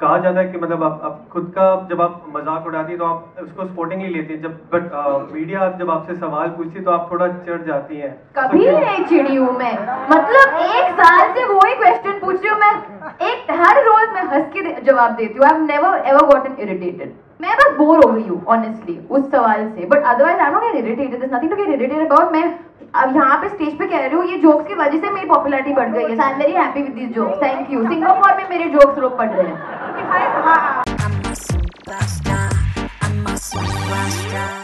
कहा जाता है कि मतलब आप खुद का जब आप मजाक उड़ाती तो आप उसको स्पोर्टिंगली लेती है, जब बट मीडिया जब आपसे सवाल पूछती तो आप थोड़ा चिढ़ जाती हैं। कभी नहीं चिढ़ी हूँ मैं, मतलब एक साल से वो ही क्वेश्चन पूछ रही हूँ मैं, एक हर रोज मैं हंस के जवाब देती हूँ। I have never ever gotten irritated. मैं बस बोर हो गई हूँ ऑनेस्टली उस सवाल से, but otherwise I am not get irritated, there is nothing to get irritated about. मैं अब यहाँ पे स्टेज पे कह रही हूँ, ये जोक्स की वजह से मेरी पॉपुलैरिटी बढ़ गई है। I am very happy with this jokes, thank you. Singapore में मेरे जोक्स लोग पढ़ रहे हैं।